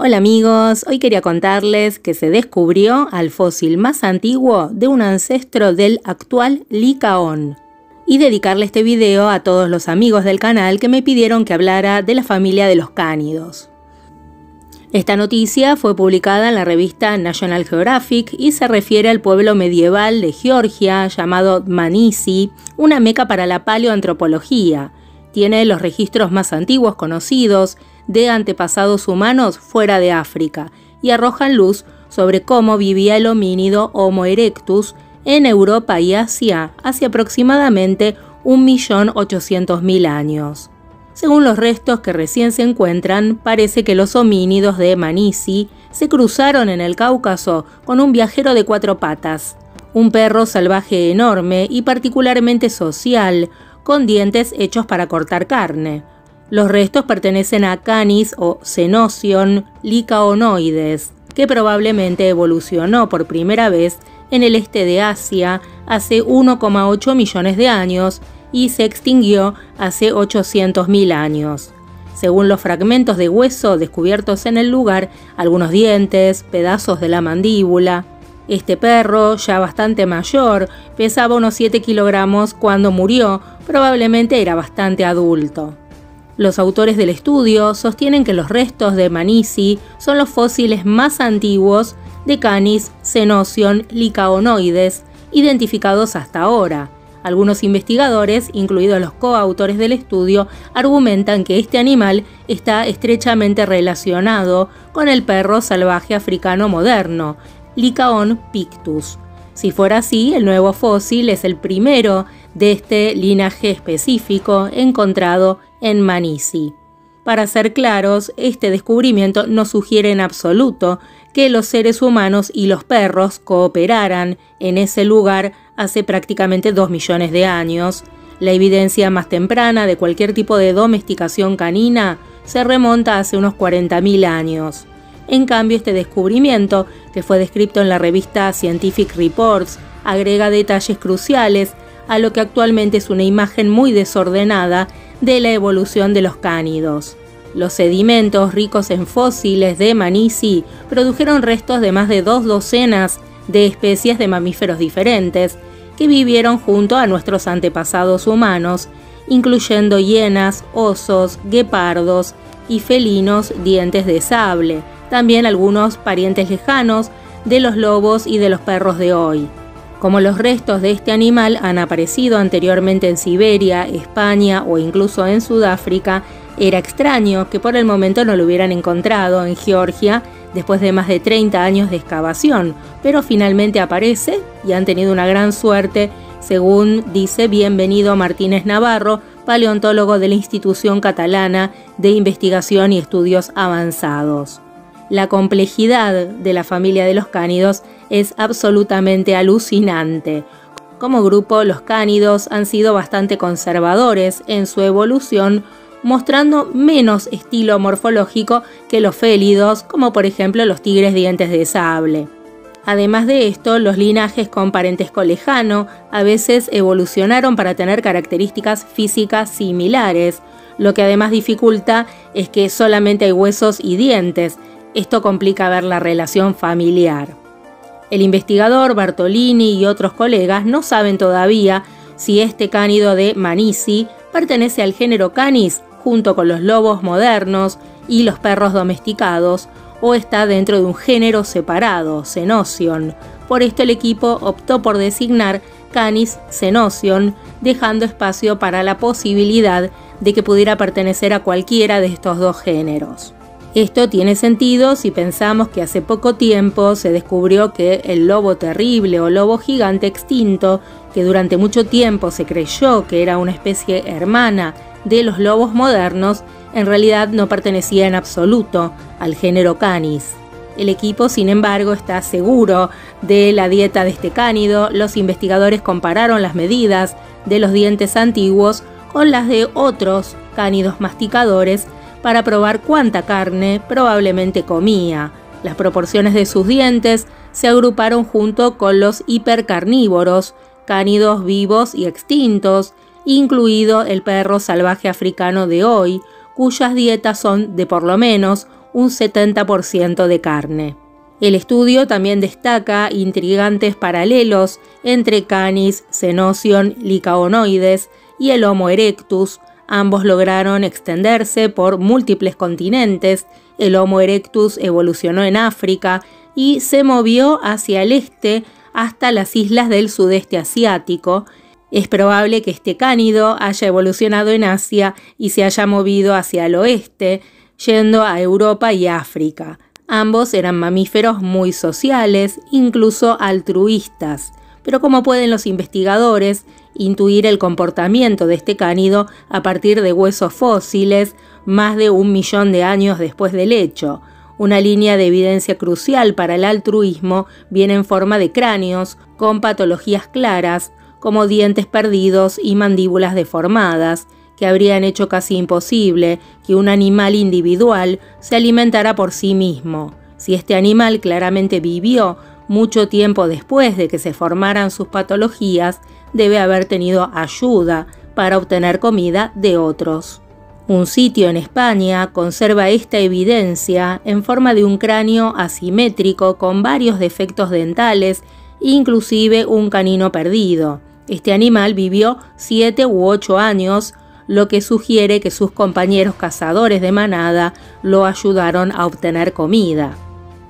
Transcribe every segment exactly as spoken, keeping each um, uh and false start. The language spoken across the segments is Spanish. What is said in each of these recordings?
Hola amigos, hoy quería contarles que se descubrió al fósil más antiguo de un ancestro del actual Licaón y dedicarle este video a todos los amigos del canal que me pidieron que hablara de la familia de los cánidos. Esta noticia fue publicada en la revista National Geographic y se refiere al pueblo medieval de Georgia llamado Dmanisi, una meca para la paleoantropología. Tiene los registros más antiguos conocidos de antepasados humanos fuera de África y arrojan luz sobre cómo vivía el homínido Homo erectus en Europa y Asia hace aproximadamente un millón ochocientos mil años. Según los restos que recién se encuentran, parece que los homínidos de Dmanisi se cruzaron en el Cáucaso con un viajero de cuatro patas, un perro salvaje enorme y particularmente social, con dientes hechos para cortar carne. Los restos pertenecen a Canis o Xenocyon lycaonoides, que probablemente evolucionó por primera vez en el este de Asia hace uno coma ocho millones de años y se extinguió hace ochocientos mil años. Según los fragmentos de hueso descubiertos en el lugar, algunos dientes, pedazos de la mandíbula. Este perro, ya bastante mayor, pesaba unos siete kilogramos cuando murió, probablemente era bastante adulto. Los autores del estudio sostienen que los restos de Dmanisi son los fósiles más antiguos de Canis Xenocyon lycaonoides identificados hasta ahora. Algunos investigadores, incluidos los coautores del estudio, argumentan que este animal está estrechamente relacionado con el perro salvaje africano moderno, Lycaon pictus. Si fuera así, el nuevo fósil es el primero de este linaje específico encontrado en Dmanisi. Para ser claros, este descubrimiento no sugiere en absoluto que los seres humanos y los perros cooperaran en ese lugar hace prácticamente dos millones de años. La evidencia más temprana de cualquier tipo de domesticación canina se remonta hace unos cuarenta mil años. En cambio, este descubrimiento, que fue descrito en la revista Scientific Reports, agrega detalles cruciales a lo que actualmente es una imagen muy desordenada de la evolución de los cánidos. Los sedimentos ricos en fósiles de Dmanisi produjeron restos de más de dos docenas de especies de mamíferos diferentes que vivieron junto a nuestros antepasados humanos, incluyendo hienas, osos, guepardos y felinos dientes de sable, también algunos parientes lejanos de los lobos y de los perros de hoy. Como los restos de este animal han aparecido anteriormente en Siberia, España o incluso en Sudáfrica, era extraño que por el momento no lo hubieran encontrado en Georgia después de más de treinta años de excavación, pero finalmente aparece y han tenido una gran suerte, según dice Bienvenido Martínez Navarro, paleontólogo de la Institución Catalana de Investigación y Estudios Avanzados. La complejidad de la familia de los cánidos es absolutamente alucinante. Como grupo, los cánidos han sido bastante conservadores en su evolución, mostrando menos estilo morfológico que los félidos, como por ejemplo los tigres dientes de sable. Además de esto, los linajes con parentesco lejano a veces evolucionaron para tener características físicas similares. Lo que además dificulta es que solamente hay huesos y dientes. Esto complica ver la relación familiar. El investigador Bartolini y otros colegas no saben todavía si este cánido de Dmanisi pertenece al género Canis junto con los lobos modernos y los perros domesticados o está dentro de un género separado, Xenocyon. Por esto el equipo optó por designar Canis Xenocyon, dejando espacio para la posibilidad de que pudiera pertenecer a cualquiera de estos dos géneros. Esto tiene sentido si pensamos que hace poco tiempo se descubrió que el lobo terrible o lobo gigante extinto, que durante mucho tiempo se creyó que era una especie hermana de los lobos modernos, en realidad no pertenecía en absoluto al género Canis. El equipo, sin embargo, está seguro de la dieta de este cánido. Los investigadores compararon las medidas de los dientes antiguos con las de otros cánidos masticadores para probar cuánta carne probablemente comía. Las proporciones de sus dientes se agruparon junto con los hipercarnívoros, cánidos vivos y extintos, incluido el perro salvaje africano de hoy, cuyas dietas son de por lo menos un setenta por ciento de carne. El estudio también destaca intrigantes paralelos entre Canis Xenocyon lycaonoides y el Homo erectus. Ambos lograron extenderse por múltiples continentes. El Homo erectus evolucionó en África y se movió hacia el este hasta las islas del sudeste asiático. Es probable que este cánido haya evolucionado en Asia y se haya movido hacia el oeste, yendo a Europa y África. Ambos eran mamíferos muy sociales, incluso altruistas, pero como pueden los investigadores intuir el comportamiento de este cánido a partir de huesos fósiles más de un millón de años después del hecho. Una línea de evidencia crucial para el altruismo viene en forma de cráneos con patologías claras, como dientes perdidos y mandíbulas deformadas, que habrían hecho casi imposible que un animal individual se alimentara por sí mismo. Si este animal claramente vivió mucho tiempo después de que se formaran sus patologías, debe haber tenido ayuda para obtener comida de otros. Un sitio en España conserva esta evidencia en forma de un cráneo asimétrico con varios defectos dentales, inclusive un canino perdido. Este animal vivió siete u ocho años, lo que sugiere que sus compañeros cazadores de manada lo ayudaron a obtener comida.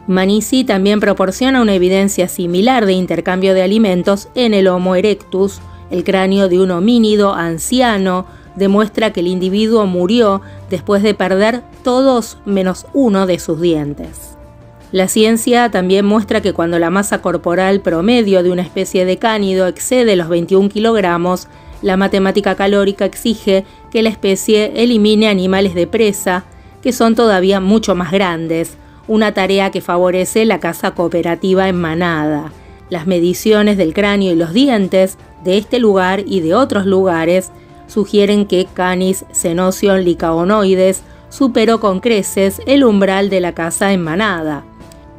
Dmanisi también proporciona una evidencia similar de intercambio de alimentos en el Homo erectus. El cráneo de un homínido anciano demuestra que el individuo murió después de perder todos menos uno de sus dientes. La ciencia también muestra que cuando la masa corporal promedio de una especie de cánido excede los veintiún kilogramos, la matemática calórica exige que la especie elimine animales de presa, que son todavía mucho más grandes, una tarea que favorece la caza cooperativa en manada. Las mediciones del cráneo y los dientes de este lugar y de otros lugares sugieren que Canis Xenocyon lycaonoides superó con creces el umbral de la caza en manada.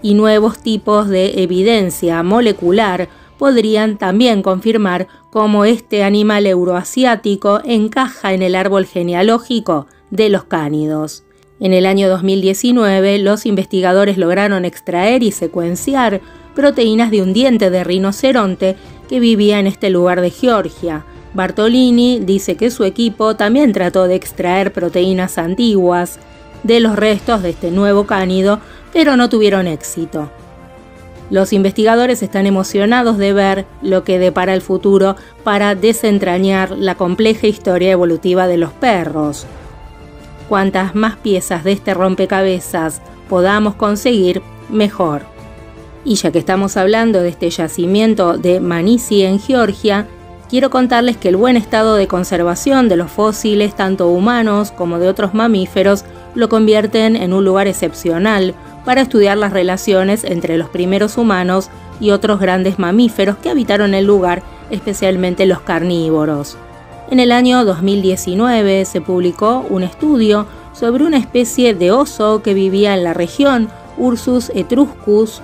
Y nuevos tipos de evidencia molecular podrían también confirmar cómo este animal euroasiático encaja en el árbol genealógico de los cánidos. En el año dos mil diecinueve, los investigadores lograron extraer y secuenciar proteínas de un diente de rinoceronte que vivía en este lugar de Georgia. Bartolini dice que su equipo también trató de extraer proteínas antiguas de los restos de este nuevo cánido, pero no tuvieron éxito. Los investigadores están emocionados de ver lo que depara el futuro para desentrañar la compleja historia evolutiva de los perros. Cuantas más piezas de este rompecabezas podamos conseguir, mejor. Y ya que estamos hablando de este yacimiento de Dmanisi en Georgia, quiero contarles que el buen estado de conservación de los fósiles, tanto humanos como de otros mamíferos, lo convierten en un lugar excepcional para estudiar las relaciones entre los primeros humanos y otros grandes mamíferos que habitaron el lugar, especialmente los carnívoros. En el año dos mil diecinueve se publicó un estudio sobre una especie de oso que vivía en la región, Ursus etruscus,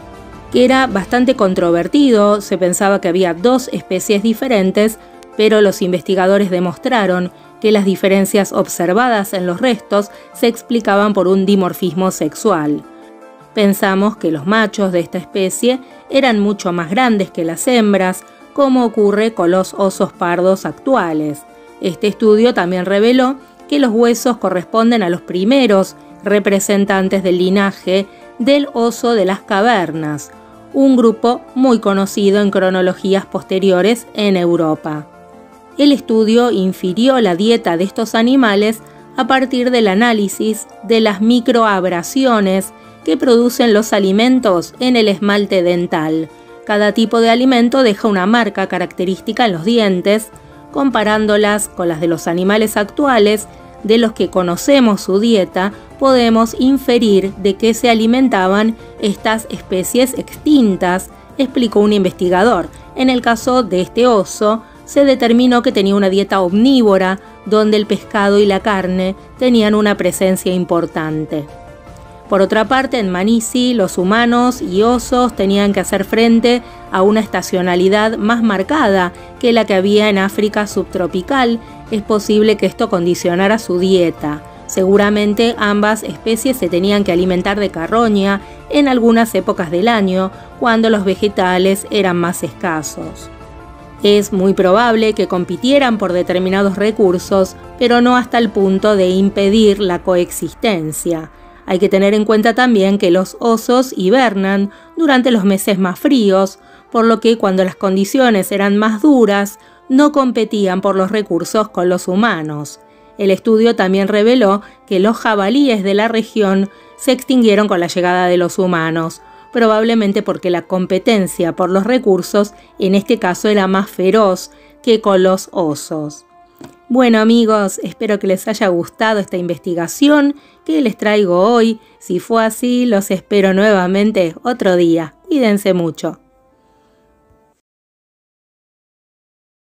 que era bastante controvertido. Se pensaba que había dos especies diferentes, pero los investigadores demostraron que las diferencias observadas en los restos se explicaban por un dimorfismo sexual. Pensamos que los machos de esta especie eran mucho más grandes que las hembras, como ocurre con los osos pardos actuales. Este estudio también reveló que los huesos corresponden a los primeros representantes del linaje del oso de las cavernas, un grupo muy conocido en cronologías posteriores en Europa. El estudio infirió la dieta de estos animales a partir del análisis de las microabrasiones que producen los alimentos en el esmalte dental. Cada tipo de alimento deja una marca característica en los dientes. Comparándolas con las de los animales actuales, de los que conocemos su dieta, podemos inferir de qué se alimentaban estas especies extintas, explicó un investigador. En el caso de este oso, se determinó que tenía una dieta omnívora, donde el pescado y la carne tenían una presencia importante. Por otra parte, en Dmanisi, los humanos y osos tenían que hacer frente a una estacionalidad más marcada que la que había en África subtropical. Es posible que esto condicionara su dieta. Seguramente ambas especies se tenían que alimentar de carroña en algunas épocas del año, cuando los vegetales eran más escasos. Es muy probable que compitieran por determinados recursos, pero no hasta el punto de impedir la coexistencia. Hay que tener en cuenta también que los osos hibernan durante los meses más fríos, por lo que cuando las condiciones eran más duras, no competían por los recursos con los humanos. El estudio también reveló que los jabalíes de la región se extinguieron con la llegada de los humanos, probablemente porque la competencia por los recursos en este caso era más feroz que con los osos. Bueno amigos, espero que les haya gustado esta investigación que les traigo hoy. Si fue así, los espero nuevamente otro día. Cuídense mucho.